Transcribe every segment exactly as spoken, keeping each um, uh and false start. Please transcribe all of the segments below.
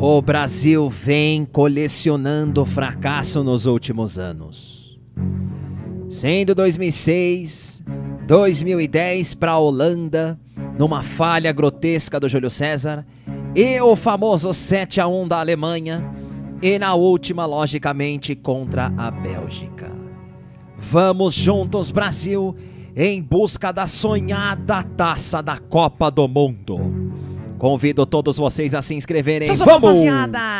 O Brasil vem colecionando fracasso nos últimos anos. Sendo dois mil e seis, dois mil e dez para a Holanda, numa falha grotesca do Júlio César, e o famoso sete a um da Alemanha, e na última, logicamente, contra a Bélgica. Vamos juntos, Brasil, em busca da sonhada taça da Copa do Mundo. Convido todos vocês a se inscreverem. Vamos!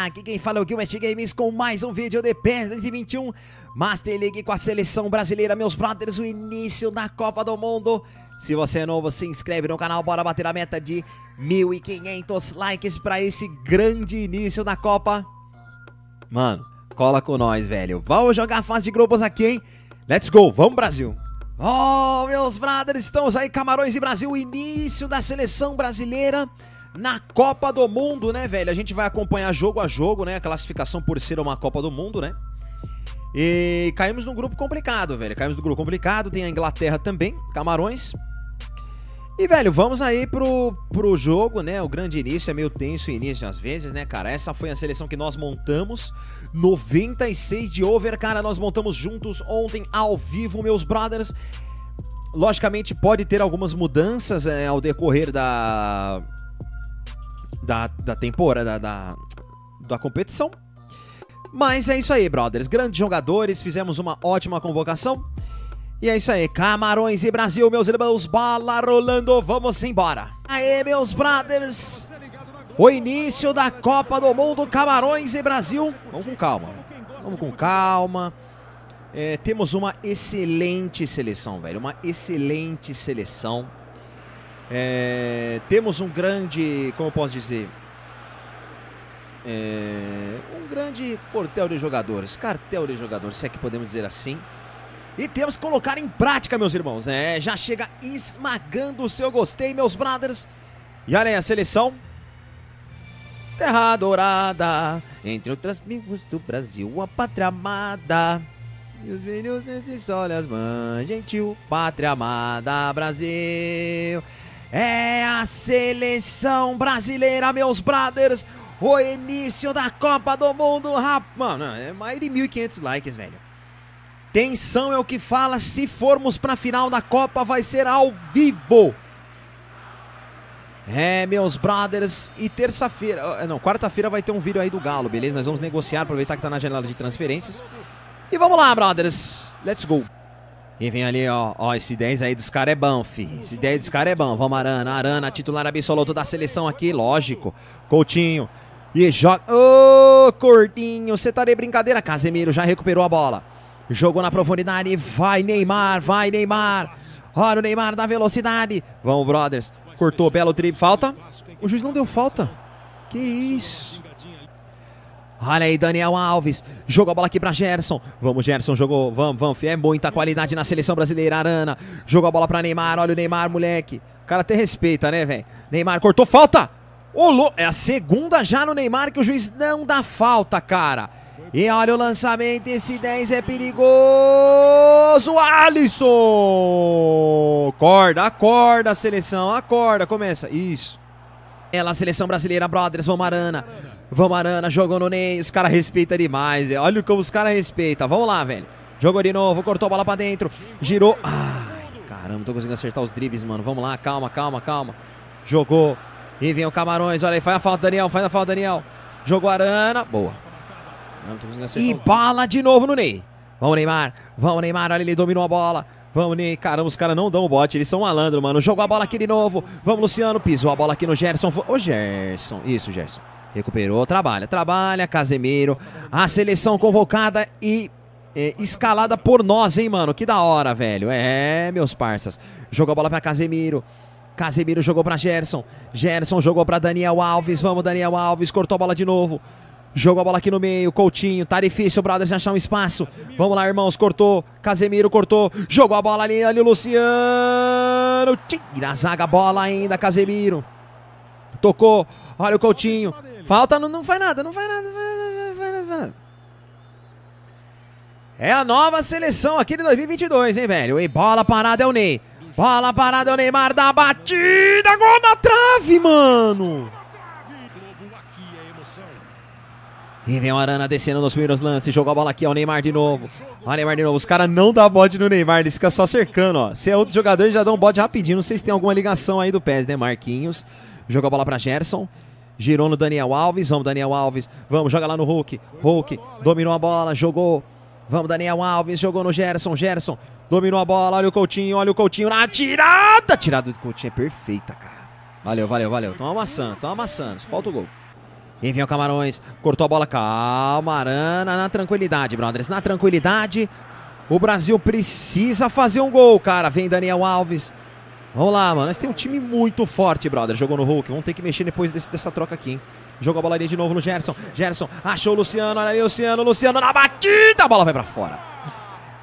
Aqui quem fala é o Gui West GAMES com mais um vídeo de PES dois mil e vinte e um. Master League com a seleção brasileira, meus brothers, o início da Copa do Mundo. Se você é novo, se inscreve no canal, bora bater a meta de mil e quinhentos likes para esse grande início da Copa. Mano, cola com nós, velho. Vamos jogar a fase de grupos aqui, hein? Let's go, vamos, Brasil! Oh, meus brothers, estamos aí, Camarões e Brasil, início da seleção brasileira na Copa do Mundo, né, velho? A gente vai acompanhar jogo a jogo, né? A classificação por ser uma Copa do Mundo, né? E caímos num grupo complicado, velho. Caímos num grupo complicado. Tem a Inglaterra também, Camarões. E, velho, vamos aí pro, pro jogo, né? O grande início é meio tenso o início às vezes, né, cara? Essa foi a seleção que nós montamos. noventa e seis de over, cara. Nós montamos juntos ontem, ao vivo, meus brothers. Logicamente, pode ter algumas mudanças, né, ao decorrer da... Da, da temporada, da, da competição. Mas é isso aí, brothers. Grandes jogadores, fizemos uma ótima convocação. E é isso aí, Camarões e Brasil, meus irmãos, bola rolando, vamos embora. Aê, meus brothers, o início da Copa do Mundo, Camarões e Brasil. Vamos com calma, vamos com calma. É, temos uma excelente seleção, velho, uma excelente seleção. É, temos um grande, como eu posso dizer, é, um grande portel de jogadores, cartel de jogadores, se é que podemos dizer assim. E temos que colocar em prática, meus irmãos, é, já chega esmagando o seu gostei, meus brothers. E olha aí a seleção, terra dourada, entre outras línguas do Brasil, a pátria amada. E os filhos nesses olhos, mãe gentil, pátria amada, Brasil. É a seleção brasileira, meus brothers. O início da Copa do Mundo, rapaz. Mano, é mais de mil e quinhentos likes, velho. Tensão é o que fala. Se formos pra final da Copa, vai ser ao vivo. É, meus brothers. E terça-feira, não, quarta-feira vai ter um vídeo aí do Galo, beleza? Nós vamos negociar, aproveitar que tá na janela de transferências. E vamos lá, brothers. Let's go. E vem ali, ó, ó, esse dez aí dos caras é bom, fi. Esse dez dos caras é bom. Vamos, Arana. Arana, titular absoluto da seleção aqui, lógico. Coutinho. E joga... Ô, oh, Cordinho, você tá de brincadeira. Casemiro já recuperou a bola. Jogou na profundidade. Vai, Neymar. Vai, Neymar. Olha o Neymar da velocidade. Vamos, brothers. Cortou, belo drible. Falta. O juiz não deu falta. Que isso. Olha aí, Daniel Alves. Jogou a bola aqui pra Gerson. Vamos, Gerson, jogou. Vamos, vamos. É muita qualidade na seleção brasileira. Arana. Jogou a bola pra Neymar. Olha o Neymar, moleque. O cara até respeita, né, velho? Neymar cortou. Falta! Olô. É a segunda já no Neymar que o juiz não dá falta, cara. E olha o lançamento. Esse dez é perigoso. Alisson! Acorda, acorda, seleção. Acorda, começa. Isso. Ela, a seleção brasileira, brothers. Vamos, Arana. Vamos, Arana, jogou no Ney, os caras respeitam demais, velho. Olha como os caras respeitam, vamos lá, velho. Jogou de novo, cortou a bola pra dentro, girou. Ai, caramba, não tô conseguindo acertar os dribles, mano. Vamos lá, calma, calma, calma. Jogou, e vem o Camarões, olha aí, faz a falta, Daniel, faz a falta, Daniel. Jogou Arana, boa. Não tô conseguindo acertar. E bala de novo no Ney. Vamos, Neymar, vamos, Neymar, olha, ele dominou a bola. Vamos, Ney, caramba, os caras não dão o bote, eles são malandro, mano. Jogou a bola aqui de novo, vamos, Luciano, pisou a bola aqui no Gerson. Ô, Gerson, isso, Gerson. Recuperou, trabalha, trabalha, Casemiro. A seleção convocada e é, escalada por nós, hein, mano? Que da hora, velho. É, meus parças. Jogou a bola pra Casemiro. Casemiro jogou pra Gerson. Gerson jogou pra Daniel Alves. Vamos, Daniel Alves. Cortou a bola de novo. Jogou a bola aqui no meio. Coutinho. Tá difícil, brothers, de achar um espaço. Vamos lá, irmãos. Cortou. Casemiro cortou. Jogou a bola ali. Olha o Luciano. Tira a zaga, bola ainda, Casemiro. Tocou. Olha o Coutinho. Falta, não, não faz nada, não faz nada, não faz nada, não faz nada. É a nova seleção aqui de dois mil e vinte e dois, hein, velho? E bola parada é o Ney. Bola parada é o Neymar da batida. Gol na trave, mano. E vem o Arana descendo nos primeiros lances. Jogou a bola aqui, ó. O Neymar de novo. Ó, o Neymar de novo. Os caras não dão bode no Neymar. Eles ficam só cercando, ó. Se é outro jogador, eles já dão bode rapidinho. Não sei se tem alguma ligação aí do P E S, né? Marquinhos. Jogou a bola pra Gerson. Girou no Daniel Alves. Vamos, Daniel Alves. Vamos, joga lá no Hulk. Hulk dominou a bola, jogou. Vamos, Daniel Alves. Jogou no Gerson. Gerson dominou a bola. Olha o Coutinho. Olha o Coutinho na tirada. A tirada do Coutinho é perfeita, cara. Valeu, valeu, valeu. Tão amassando, tão amassando. Falta o gol. E vem o Camarões, cortou a bola, calma, Arana, na tranquilidade, brothers, na tranquilidade. O Brasil precisa fazer um gol, cara, vem Daniel Alves. Vamos lá, mano, nós temos um time muito forte, brother, jogou no Hulk, vamos ter que mexer depois desse, dessa troca aqui, hein. Jogou a bola ali de novo no Gerson, Gerson, achou o Luciano, olha ali o Luciano, Luciano na batida, a bola vai pra fora.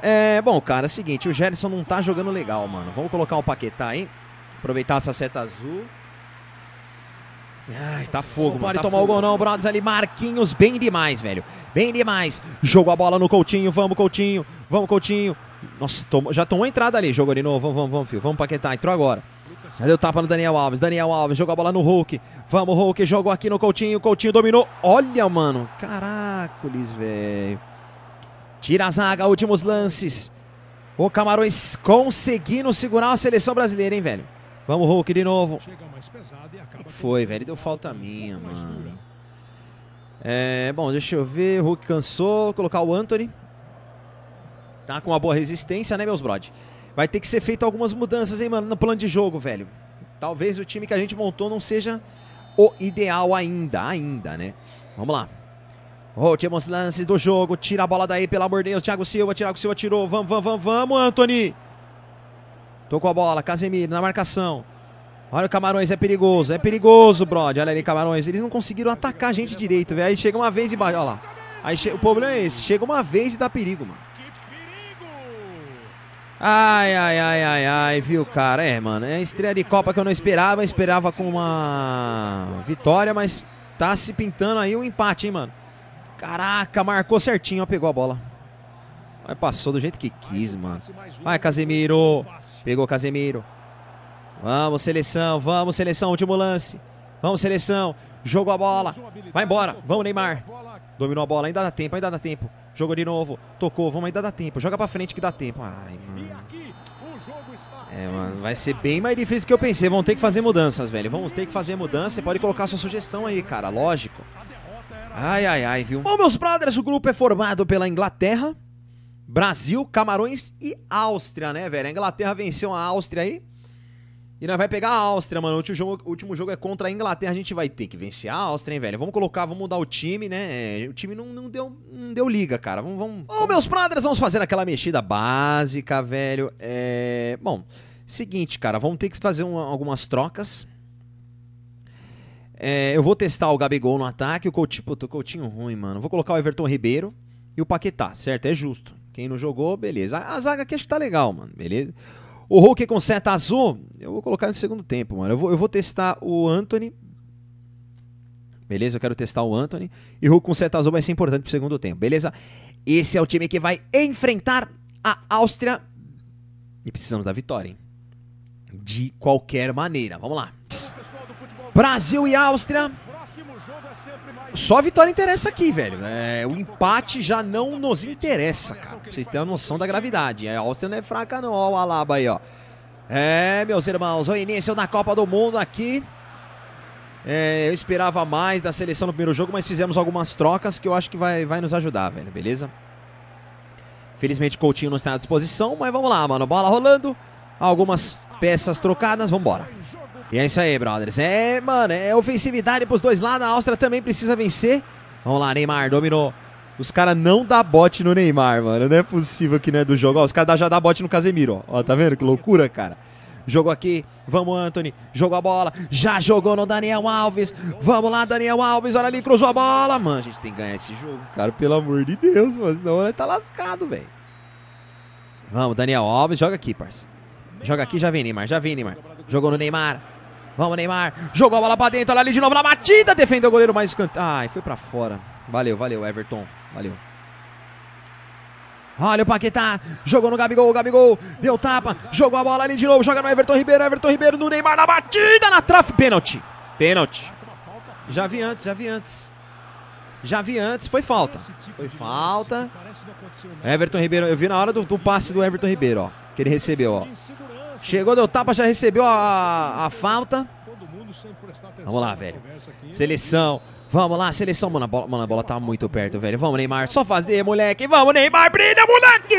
É, bom, cara, é o seguinte, o Gerson não tá jogando legal, mano, vamos colocar o Paquetá, hein, aproveitar essa seta azul. Ai, tá fogo, não pode tomar o gol não, brothers ali, Marquinhos, bem demais, velho. Bem demais, jogou a bola no Coutinho. Vamos, Coutinho, vamos, Coutinho. Nossa, tomou, já tomou a entrada ali, jogou de novo. Vamos, vamos, vamos, filho, vamos Paquetá, entrou agora. Já deu tapa no Daniel Alves, Daniel Alves. Jogou a bola no Hulk, vamos Hulk, jogou aqui no Coutinho, Coutinho dominou, olha, mano. Caracoles, velho. Tira a zaga, últimos lances. O Camarões conseguindo segurar a seleção brasileira, hein, velho. Vamos, Hulk, de novo. Foi, velho. Deu falta minha, mano. É, bom, deixa eu ver. Hulk cansou. Vou colocar o Anthony. Tá com uma boa resistência, né, meus brother? Vai ter que ser feito algumas mudanças, hein, mano, no plano de jogo, velho. Talvez o time que a gente montou não seja o ideal ainda, ainda, né? Vamos lá. Últimos lances do jogo. Tira a bola daí, pelo amor de Deus. Thiago Silva, Thiago Silva tirou. Vamos, vamos, vamos, vamos, Anthony. Tocou a bola, Casemiro na marcação. Olha o Camarões, é perigoso, é perigoso, brother. Olha ali, Camarões. Eles não conseguiram atacar a gente direito, velho. Aí chega uma vez e bate, olha lá. Aí o problema é esse, chega uma vez e dá perigo, mano. Ai, ai, ai, ai, ai, viu, cara? É, mano, é estreia de Copa que eu não esperava. Esperava com uma vitória, mas tá se pintando aí um empate, hein, mano. Caraca, marcou certinho, ó, pegou a bola. Mas passou do jeito que quis, mano. Vai, Casemiro. Pegou Casemiro. Vamos, seleção. Vamos, seleção. Último lance. Vamos, seleção. Jogou a bola. Vai embora. Vamos, Neymar. Dominou a bola. Ainda dá tempo, ainda dá tempo. Jogou de novo. Tocou. Vamos, ainda dá tempo. Joga pra frente que dá tempo. Ai, mano. É, mano. Vai ser bem mais difícil do que eu pensei. Vamos ter que fazer mudanças, velho. Vamos ter que fazer mudanças. Você pode colocar sua sugestão aí, cara. Lógico. Ai, ai, ai, viu? Bom, meus brothers, o grupo é formado pela Inglaterra, Brasil, Camarões e Áustria, né, velho? A Inglaterra venceu a Áustria aí. E nós vai pegar a Áustria, mano. O último jogo, o último jogo é contra a Inglaterra. A gente vai ter que vencer a Áustria, hein, velho? Vamos colocar, vamos mudar o time, né? O time não, não, deu, não deu liga, cara. Vamos, vamos... Ô, meus brothers, vamos fazer aquela mexida básica, velho. É... Bom, seguinte, cara. Vamos ter que fazer uma, algumas trocas. É... Eu vou testar o Gabigol no ataque. O Coutinho, puto, o Coutinho ruim, mano. Vou colocar o Everton Ribeiro e o Paquetá, certo? É justo. Quem não jogou, beleza. A zaga aqui acho que tá legal, mano. Beleza. O Hulk com seta azul, eu vou colocar no segundo tempo, mano. Eu vou, eu vou testar o Anthony. Beleza, eu quero testar o Anthony. E o Hulk com seta azul vai ser importante pro segundo tempo, beleza? Esse é o time que vai enfrentar a Áustria. E precisamos da vitória, hein? De qualquer maneira. Vamos lá. Brasil e Áustria. Só a vitória interessa aqui, velho. É, o empate já não nos interessa, cara. Pra vocês terem uma noção da gravidade. A Áustria não é fraca, não. Ó o Alaba aí, ó. É, meus irmãos, o início da Copa do Mundo aqui. É, eu esperava mais da seleção no primeiro jogo, mas fizemos algumas trocas que eu acho que vai, vai nos ajudar, velho. Beleza? Felizmente o Coutinho não está à disposição, mas vamos lá, mano. Bola rolando. Algumas peças trocadas. Vambora. E é isso aí, brothers. É, mano, é ofensividade pros dois lados. A Áustria também precisa vencer. Vamos lá, Neymar dominou. Os caras não dá bote no Neymar, mano. Não é possível que não é do jogo. Ó, os caras já dá bote no Casemiro, ó. Ó, tá vendo? Que loucura, cara. Jogou aqui. Vamos, Anthony. Jogou a bola. Já jogou no Daniel Alves. Vamos lá, Daniel Alves. Olha ali, cruzou a bola. Mano, a gente tem que ganhar esse jogo, cara. Pelo amor de Deus, mano. Senão ele tá lascado, velho. Vamos, Daniel Alves. Joga aqui, parça. Joga aqui, já vem, Neymar. Já vem, Neymar. Jogou no Neymar. Vamos, Neymar. Jogou a bola pra dentro. Olha ali de novo na batida. Defendeu o goleiro, mas escanteio. Ai, foi pra fora. Valeu, valeu, Everton. Valeu. Olha o Paquetá. Jogou no Gabigol. Gabigol deu tapa. Jogou a bola ali de novo. Joga no Everton Ribeiro. Everton Ribeiro no Neymar na batida. Na trave. Pênalti. Pênalti. Já vi antes, já vi antes. Já vi antes, foi falta. Foi falta. Everton Ribeiro, eu vi na hora do, do passe do Everton Ribeiro, ó. Que ele recebeu, ó. Chegou, deu tapa, já recebeu a, a falta. Vamos lá, velho. Seleção. Vamos lá, seleção. Mano, a bola, mano, a bola tá muito perto, velho. Vamos, Neymar. Só fazer, moleque. Vamos, Neymar. Brilha, moleque!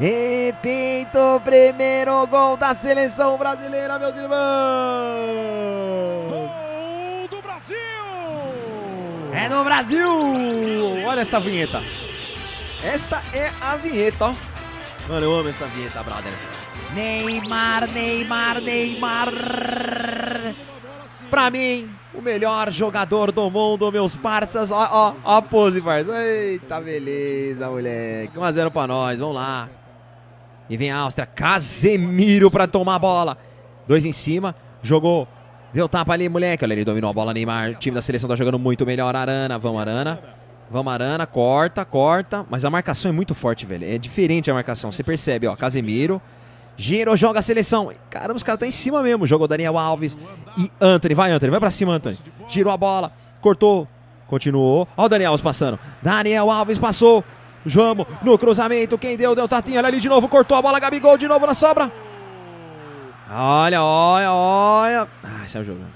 E pinta o primeiro gol da seleção brasileira, meus irmãos. Gol do Brasil! É do Brasil! Olha essa vinheta. Essa é a vinheta, ó. Mano, eu amo essa vinheta, brothers. Neymar, Neymar, Neymar. Pra mim, o melhor jogador do mundo, meus parças. Ó, ó, ó a pose, parça. Eita, beleza, moleque. um a zero pra nós, vamos lá. E vem a Áustria. Casemiro pra tomar a bola. Dois em cima, jogou. Deu tapa ali, moleque. Olha, ele dominou a bola, Neymar. O time da seleção tá jogando muito melhor. Arana, vamos, Arana. Vamos, Arana, corta, corta. Mas a marcação é muito forte, velho. É diferente a marcação, você percebe, ó. Casemiro. Giro, joga a seleção. Caramba, os caras estão tá em cima mesmo. Jogou Daniel Alves e Antony. Vai, Antony. Vai pra cima, Antony. Girou a bola. Cortou. Continuou. Ó o Daniel Alves passando. Daniel Alves passou. Vamos no cruzamento. Quem deu? Deu tatinha. Olha ali de novo. Cortou a bola. Gabigol de novo na sobra. Olha, olha, olha. Ai, saiu jogando.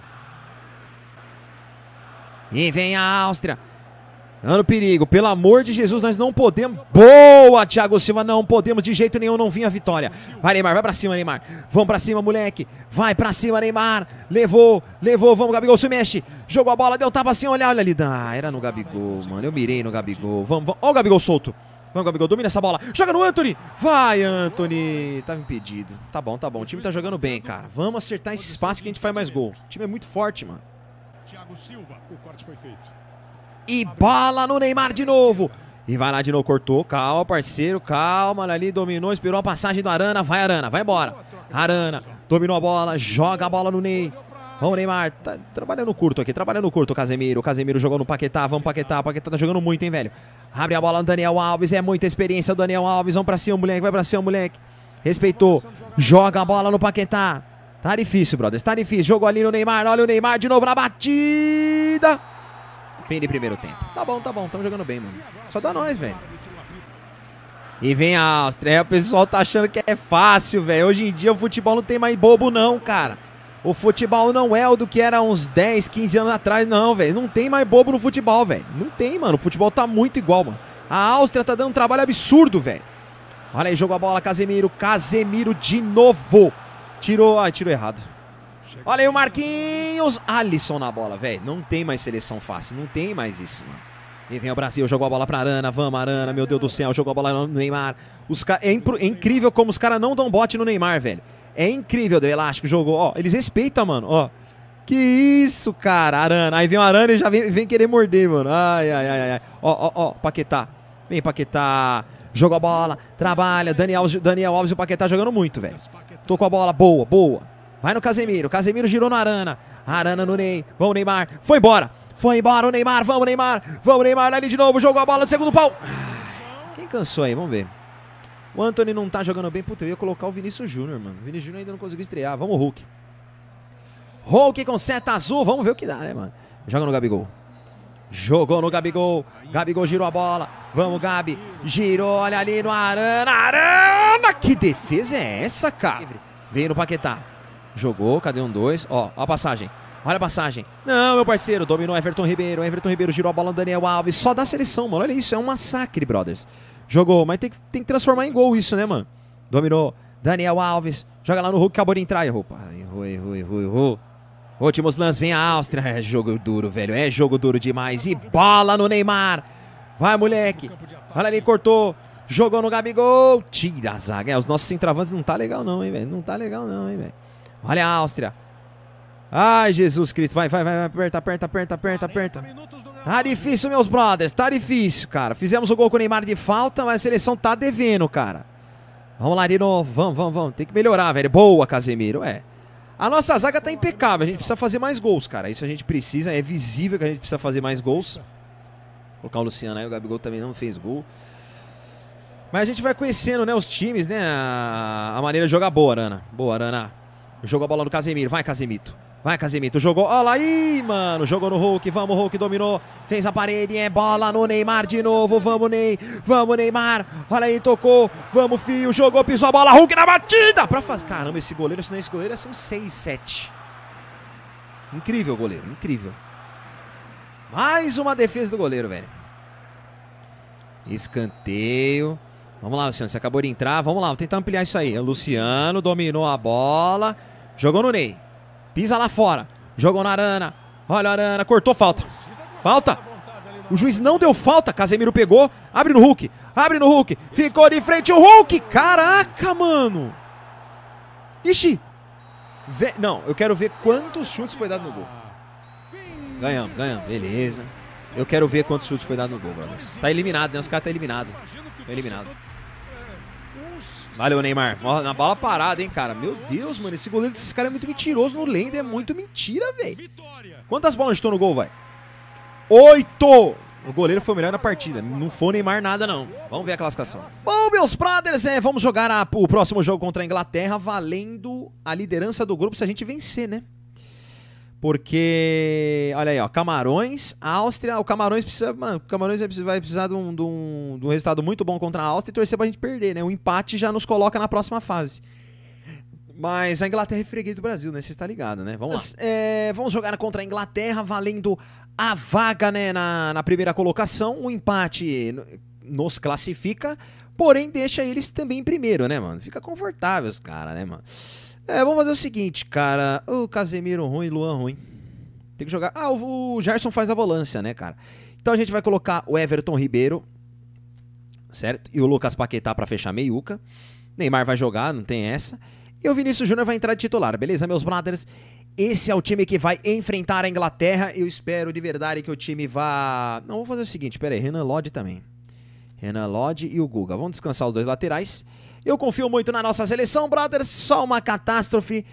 E vem a Áustria. Ano perigo, pelo amor de Jesus, nós não podemos. Boa, Thiago Silva, não podemos de jeito nenhum, não vinha a vitória. Vai, Neymar, vai pra cima, Neymar. Vamos pra cima, moleque. Vai pra cima, Neymar. Levou, levou, vamos, Gabigol se mexe. Jogou a bola, deu tapa assim, olha, olha ali. Ah, era no Gabigol, mano, eu mirei no Gabigol. Vamos, vamos. Ó o Gabigol solto. Vamos, Gabigol, domina essa bola. Joga no Antony. Vai, Antony. Tava impedido. Tá bom, tá bom, o time tá jogando bem, cara. Vamos acertar esse espaço que a gente faz mais gol. O time é muito forte, mano. Thiago Silva, o corte foi feito. E bola no Neymar de novo. E vai lá de novo, cortou. Calma, parceiro, calma. Ali dominou, esperou a passagem do Arana. Vai, Arana, vai embora. Arana dominou a bola, joga a bola no Ney. Vamos, Neymar. Tá trabalhando curto aqui, trabalhando curto o Casemiro. O Casemiro jogou no Paquetá. Vamos, Paquetá. O Paquetá tá jogando muito, hein, velho. Abre a bola no Daniel Alves. É muita experiência do Daniel Alves. Vamos pra cima, moleque. Vai pra cima, moleque. Respeitou. Joga a bola no Paquetá. Tá difícil, brother. Tá difícil. Jogou ali no Neymar. Olha o Neymar de novo na batida. Fim de primeiro tempo. Tá bom, tá bom. Tamo jogando bem, mano. Só dá nós, velho. E vem a Áustria. O pessoal tá achando que é fácil, velho. Hoje em dia o futebol não tem mais bobo, não, cara. O futebol não é o do que era uns dez, quinze anos atrás, não, velho. Não tem mais bobo no futebol, velho. Não tem, mano. O futebol tá muito igual, mano. A Áustria tá dando um trabalho absurdo, velho. Olha aí, jogou a bola, Casemiro. Casemiro de novo. Tirou... Ah, tirou errado. Olha aí o Marquinhos, Alisson na bola, velho. Não tem mais seleção fácil, não tem mais isso, mano. E vem o Brasil, jogou a bola pra Arana, vamos Arana, meu Deus do céu, jogou a bola no Neymar. Os ca... é, impro... é incrível como os caras não dão bote no Neymar, velho. É incrível, deu elástico, jogou, ó, eles respeitam, mano, ó. Que isso, cara, Arana. Aí vem o Arana e já vem, vem querer morder, mano. Ai, ai, ai, ai. Ó, ó, ó, Paquetá. Vem, Paquetá. Jogou a bola, trabalha, Daniel, Daniel Alves e o Paquetá jogando muito, velho. Tocou a bola, boa, boa. Vai no Casemiro, Casemiro girou na Arana. Arana no Ney, vamos Neymar, foi embora. Foi embora o Neymar, vamos Neymar. Vamos Neymar, olha ali de novo, jogou a bola no segundo pau. Quem cansou aí, vamos ver. O Antony não tá jogando bem, puta, eu ia colocar o Vinícius Júnior, mano. O Vinícius Júnior ainda não conseguiu estrear, vamos Hulk. Hulk com seta azul, vamos ver o que dá, né, mano. Joga no Gabigol. Jogou no Gabigol, Gabigol girou a bola. Vamos Gabi, girou, olha ali no Arana. Arana, que defesa é essa, cara? Veio no Paquetá. Jogou, cadê um dois? Ó, ó a passagem. Olha a passagem. Não, meu parceiro. Dominou Everton Ribeiro. Everton Ribeiro girou a bola no Daniel Alves. Só dá seleção, mano. Olha isso. É um massacre, brothers. Jogou, mas tem que, tem que transformar em gol isso, né, mano? Dominou Daniel Alves. Joga lá no Hulk. Acabou de entrar. Errou. Errou, errou, errou, errou. Últimos lances. Vem a Áustria. É jogo duro, velho. É jogo duro demais. E bola no Neymar. Vai, moleque. Olha ali, cortou. Jogou no Gabigol. Tira a zaga. É, os nossos centroavantes não tá legal não, hein, velho. Não tá legal não, hein, velho. Olha a Áustria. Ai, Jesus Cristo. Vai, vai, vai, vai. Aperta, aperta, aperta, aperta, aperta. Tá difícil, meus brothers. Tá difícil, cara. Fizemos o gol com o Neymar de falta, mas a seleção tá devendo, cara. Vamos lá de novo. Vamos, vamos, vamos. Tem que melhorar, velho. Boa, Casemiro. É. A nossa zaga tá impecável. A gente precisa fazer mais gols, cara. Isso a gente precisa. É visível que a gente precisa fazer mais gols. Vou colocar o Luciano aí. O Gabigol também não fez gol. Mas a gente vai conhecendo, né, os times, né? A, a maneira de jogar. Boa, Arana. Boa, Arana. Jogou a bola no Casemiro. Vai, Casemiro. Vai, Casemiro, jogou, olha lá, ih, mano, jogou no Hulk, vamos, Hulk dominou, fez a parede, é bola no Neymar de novo, vamos, Ney, vamos, Neymar, olha aí, tocou, vamos, Fio, jogou, pisou a bola, Hulk na batida, pra fazer, caramba, esse goleiro, se não é esse goleiro, são seis, sete, incrível goleiro, incrível, mais uma defesa do goleiro, velho, escanteio, vamos lá, Luciano, você acabou de entrar, vamos lá, vou tentar ampliar isso aí, o Luciano dominou a bola, jogou no Ney, pisa lá fora, jogou na Arana, olha a Arana, cortou, falta, falta, o juiz não deu falta, Casemiro pegou, abre no Hulk, abre no Hulk, ficou de frente o Hulk, caraca, mano, ixi, Vê... não, eu quero ver quantos chutes foi dado no gol, ganhamos, ganhamos, beleza, eu quero ver quantos chutes foi dado no gol, brothers. Tá eliminado, né, os caras tá eliminado, tá eliminado. Valeu, Neymar. Na bola parada, hein, cara. Meu Deus, mano. Esse goleiro desse cara é muito mentiroso no Lenda. É muito mentira, velho. Quantas bolas chutou no gol, vai? Oito! O goleiro foi o melhor na partida. Não foi Neymar nada, não. Vamos ver a classificação. Bom, meus brothers, é, vamos jogar a, o próximo jogo contra a Inglaterra, valendo a liderança do grupo se a gente vencer, né? Porque, olha aí, ó, Camarões, Áustria, o Camarões precisa, mano, o Camarões vai precisar de um, de, um, de um resultado muito bom contra a Áustria e torcer pra gente perder, né, o empate já nos coloca na próxima fase, mas a Inglaterra é freguês do Brasil, né, você está ligado, né, vamos lá. É, vamos jogar contra a Inglaterra, valendo a vaga, né, na, na primeira colocação, o empate nos classifica, porém deixa eles também em primeiro, né, mano, fica confortável os caras, né, mano. É, vamos fazer o seguinte, cara, o Casemiro ruim, Luan ruim, tem que jogar, ah, o Gerson faz a volância, né, cara, então a gente vai colocar o Everton Ribeiro, certo, e o Lucas Paquetá pra fechar a meiuca, Neymar vai jogar, não tem essa, e o Vinícius Júnior vai entrar de titular, beleza, meus brothers, esse é o time que vai enfrentar a Inglaterra, eu espero de verdade que o time vá, não, vou fazer o seguinte, pera aí, Renan Lodge também, Renan Lodge e o Guga, vamos descansar os dois laterais. Eu confio muito na nossa seleção, brothers. Só uma catástrofe.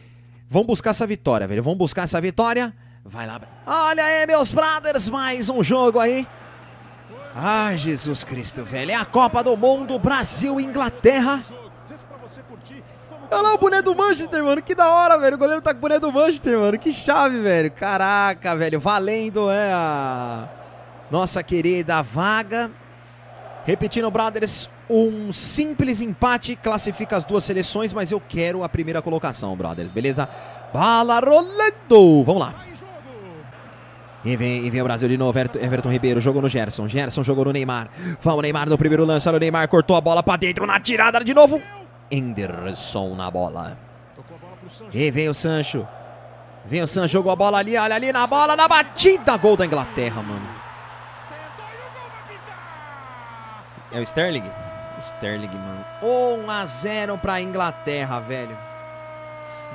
Vamos buscar essa vitória, velho. Vamos buscar essa vitória. Vai lá. Olha aí, meus brothers. Mais um jogo aí. Ai, Jesus Cristo, velho. É a Copa do Mundo, Brasil e Inglaterra. Olha lá o boné do Manchester, mano. Que da hora, velho. O goleiro tá com o boné do Manchester, mano. Que chave, velho. Caraca, velho. Valendo é a nossa querida vaga. Repetindo, brothers, um simples empate classifica as duas seleções, mas eu quero a primeira colocação, brothers, beleza? Bala rolando! Vamos lá. E vem, e vem o Brasil de novo, Everton, Everton Ribeiro, jogou no Gerson, Gerson jogou no Neymar. Vamos, Neymar no primeiro lance, olha o Neymar, cortou a bola pra dentro, na tirada de novo. Henderson na bola. E vem o Sancho. Vem o Sancho, jogou a bola ali, olha ali na bola, na batida, gol da Inglaterra, mano. É o Sterling? Sterling, mano. um a zero pra Inglaterra, velho.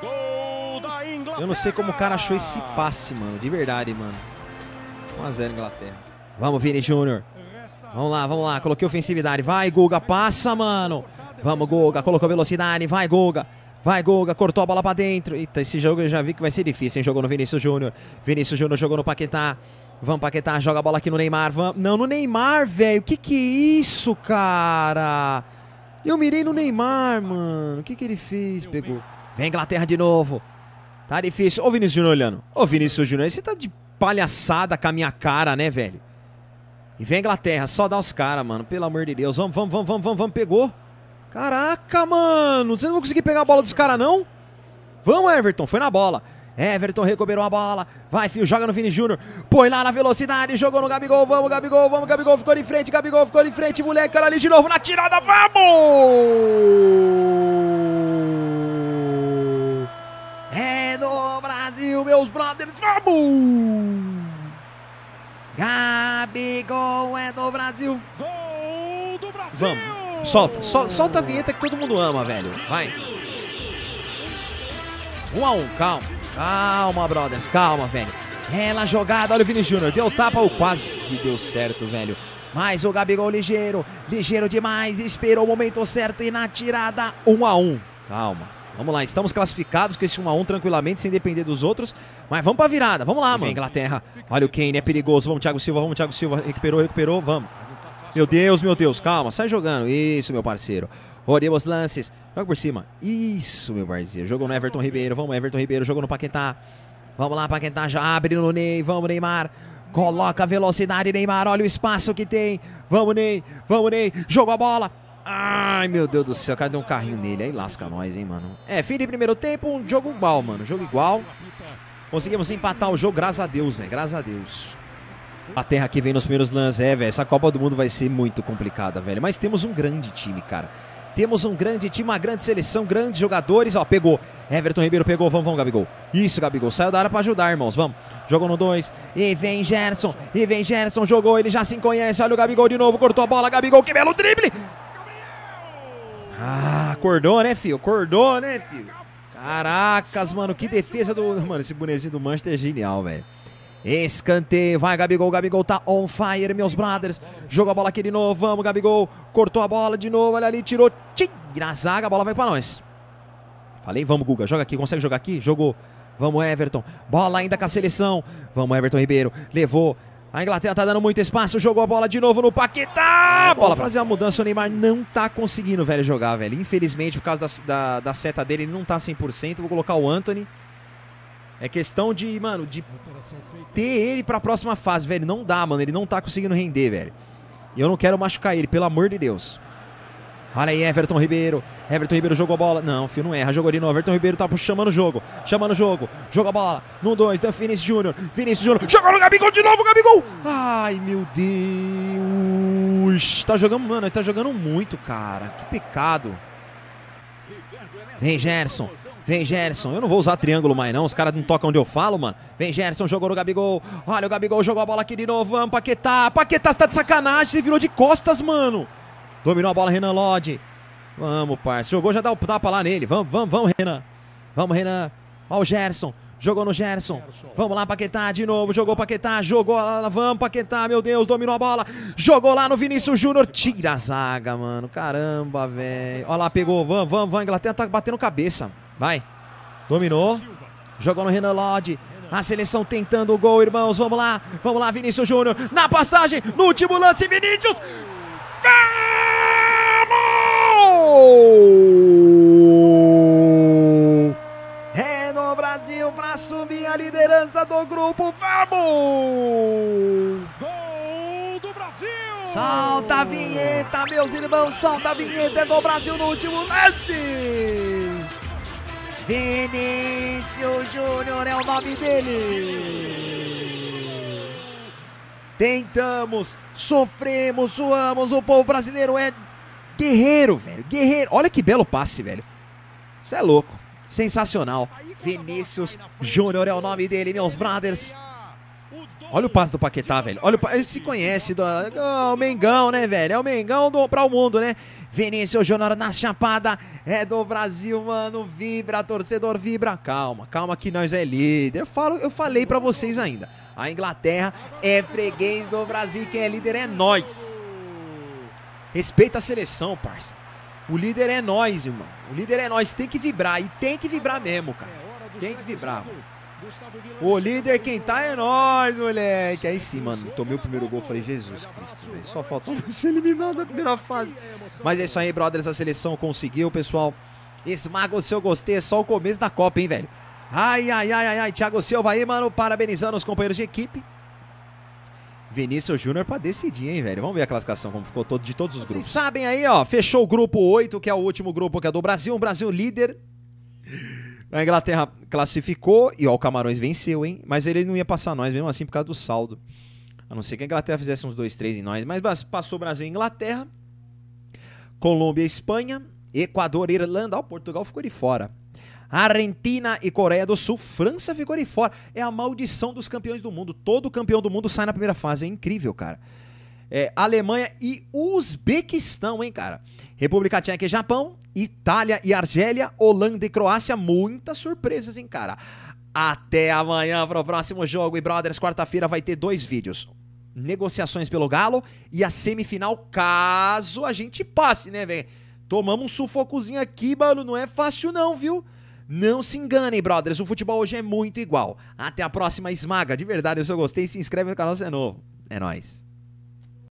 Gol da Inglaterra. Eu não sei como o cara achou esse passe, mano. De verdade, mano. um a zero Inglaterra. Vamos, Vini Júnior. Vamos lá, vamos lá. Coloquei ofensividade. Vai, Guga. Passa, mano. Vamos, Guga. Colocou velocidade. Vai, Guga. Vai, Guga, cortou a bola pra dentro. Eita, esse jogo eu já vi que vai ser difícil, hein? Jogou no Vinícius Júnior. Vinícius Júnior jogou no Paquetá. Vamos, Paquetá, joga a bola aqui no Neymar. Vamos... Não, no Neymar, velho. Que que é isso, cara? Eu mirei no Neymar, mano. O que que ele fez? Pegou. Vem, Inglaterra de novo. Tá difícil. Ô, Vinícius Júnior olhando. Ô, Vinícius Júnior, você tá de palhaçada com a minha cara, né, velho? E vem, Inglaterra. Só dá os caras, mano. Pelo amor de Deus. Vamos, vamos, vamos, vamos, vamos, vamos. Pegou. Caraca, mano, vocês não vão conseguir pegar a bola dos caras, não? Vamos, Everton, foi na bola. Everton recuperou a bola. Vai, Fio, joga no Vini Júnior. Põe lá na velocidade, jogou no Gabigol. Vamos, Gabigol, vamos, Gabigol, ficou de frente, Gabigol ficou de frente, moleque, olha ali de novo na tirada, vamos! É do Brasil, meus brothers, vamos! Gabigol é do Brasil. Gol do Brasil! Vamos. Solta, sol, solta a vinheta que todo mundo ama, velho. Vai. Um a um, calma. Calma, brothers, calma, velho. Ela jogada, olha o Vini Júnior. Deu tapa, ou quase deu certo, velho. Mas o Gabigol ligeiro, ligeiro demais. Esperou o momento certo e na tirada, um a um. Calma, vamos lá. Estamos classificados com esse um a um tranquilamente, sem depender dos outros. Mas vamos pra virada, vamos lá, mano. Inglaterra, olha o Kane, é perigoso. Vamos, Thiago Silva, vamos, Thiago Silva. Recuperou, recuperou, vamos. Meu Deus, meu Deus, calma, sai jogando. Isso, meu parceiro. Rodeu os lances. Joga por cima. Isso, meu parceiro. Jogou no Everton Ribeiro. Vamos, Everton Ribeiro. Jogou no Paquetá. Vamos lá para quem tá já abrindo no Ney. Vamos, Neymar. Coloca a velocidade, Neymar. Olha o espaço que tem. Vamos, Ney. Vamos, Ney. Jogou a bola. Ai, meu Deus do céu. Cara, deu um carrinho nele. Aí lasca nós, hein, mano. É, fim de primeiro tempo. Um jogo igual, mano. Jogo igual. Conseguimos empatar o jogo, graças a Deus, velho. Graças a Deus. A terra que vem nos primeiros lances. É, velho. Essa Copa do Mundo vai ser muito complicada, velho. Mas temos um grande time, cara. Temos um grande time, uma grande seleção, grandes jogadores. Ó, pegou. Everton Ribeiro pegou. Vamos, vamos, Gabigol. Isso, Gabigol. Saiu da área pra ajudar, irmãos. Vamos. Jogou no dois. E vem Gerson. E vem Gerson. Jogou. Ele já se conhece. Olha o Gabigol de novo. Cortou a bola. Gabigol. Que belo drible. Ah, acordou, né, filho? Acordou, né, filho? Caracas, mano. Que defesa do... Mano, esse bonezinho do Manchester é genial, velho. Escanteio, vai Gabigol, Gabigol tá on fire, meus brothers. Jogou a bola aqui de novo, vamos Gabigol. Cortou a bola de novo, olha ali, tirou. Tira a zaga, a bola vai pra nós. Falei, vamos Guga, joga aqui, consegue jogar aqui? Jogou, vamos Everton. Bola ainda com a seleção, vamos Everton Ribeiro. Levou, a Inglaterra tá dando muito espaço. Jogou a bola de novo no Paquetá. Bola pra fazer uma mudança, o Neymar não tá conseguindo, velho, jogar, velho. Infelizmente, por causa da, da, da seta dele, ele não tá cem por cento. Vou colocar o Antony. É questão de, mano, de ter ele pra próxima fase, velho. Não dá, mano. Ele não tá conseguindo render, velho. E eu não quero machucar ele, pelo amor de Deus. Olha aí, Everton Ribeiro. Everton Ribeiro jogou a bola. Não, filho, não erra. Jogou de novo. Everton Ribeiro tá chamando o jogo. Chamando o jogo. Joga a bola. No dois. Da Vinícius Júnior. Vinícius Júnior. Jogou no Gabigol de novo, Gabigol. Ai, meu Deus. Tá jogando, mano. Ele tá jogando muito, cara. Que pecado. Vem, Gerson. Vem Gerson, eu não vou usar triângulo mais não, os caras não tocam onde eu falo, mano. Vem Gerson, jogou no Gabigol, olha o Gabigol, jogou a bola aqui de novo, vamos Paquetá. Paquetá, você tá de sacanagem, você virou de costas, mano. Dominou a bola Renan Lodge, vamos parça, jogou, já dá o tapa lá nele, vamos, vamos, vamos Renan. Vamos Renan, olha o Gerson, jogou no Gerson, vamos lá Paquetá de novo, jogou Paquetá, jogou lá, vamos Paquetá, meu Deus, dominou a bola, jogou lá no Vinícius Júnior, tira a zaga, mano, caramba, velho. Olha lá, pegou, vamos, vamos, vamos, a Inglaterra tá batendo cabeça. Vai, dominou, jogou no Renan Lodge, a seleção tentando o gol, irmãos, vamos lá, vamos lá, Vinícius Júnior, na passagem, no último lance, Vinícius, vamos! É no Brasil para assumir a liderança do grupo, vamos! Gol do Brasil! Solta a vinheta, meus irmãos, solta a vinheta, é do Brasil no último lance! Vinícius Júnior é o nome dele. Tentamos, sofremos, suamos. O povo brasileiro é guerreiro, velho. Guerreiro. Olha que belo passe, velho. Isso é louco. Sensacional. Vinícius Júnior é o nome dele, meus brothers. Olha o passe do Paquetá, velho. Olha o pa... Ele se conhece do oh, o Mengão, né, velho? É o Mengão do... para o mundo, né? Vinícius Júnior na chapada. É do Brasil, mano. Vibra, torcedor, vibra. Calma, calma que nós é líder. Eu, falo... Eu falei pra vocês ainda. A Inglaterra é freguês do Brasil. Quem é líder é nós. Respeita a seleção, parça. O líder é nós, irmão. O líder é nós. Tem que vibrar. E tem que vibrar mesmo, cara. Tem que vibrar, mano. O líder quem tá é nós, moleque. Aí sim, mano, tomei o primeiro gol, falei, Jesus Cristo, véio. Só faltou ser eliminado na primeira fase. Mas é isso aí, brothers, a seleção conseguiu, pessoal. Esmaga o seu gostei, é só o começo da Copa, hein, velho. Ai, ai, ai, ai, ai, Thiago Silva aí, mano, parabenizando os companheiros de equipe. Vinícius Júnior pra decidir, hein, velho. Vamos ver a classificação, como ficou todo, de todos os grupos. Vocês sabem aí, ó, fechou o grupo oito, que é o último grupo que é do Brasil, o Brasil líder. A Inglaterra classificou e ó, o Camarões venceu, hein? Mas ele não ia passar nós mesmo assim por causa do saldo. A não ser que a Inglaterra fizesse uns dois, três em nós. Mas passou Brasil e Inglaterra, Colômbia e Espanha, Equador, Irlanda, ó, Portugal ficou de fora. Argentina e Coreia do Sul, França ficou de fora. É a maldição dos campeões do mundo. Todo campeão do mundo sai na primeira fase, é incrível, cara. É, Alemanha e Uzbequistão, hein, cara? República Tcheca e Japão, Itália e Argélia, Holanda e Croácia, muitas surpresas, hein, cara? Até amanhã para o próximo jogo, e brothers, quarta-feira vai ter dois vídeos. Negociações pelo Galo e a semifinal, caso a gente passe, né, velho? Tomamos um sufocozinho aqui, mano, não é fácil não, viu? Não se enganem, brothers, o futebol hoje é muito igual. Até a próxima esmaga, de verdade, se eu gostei, se inscreve no canal se é novo. É nóis.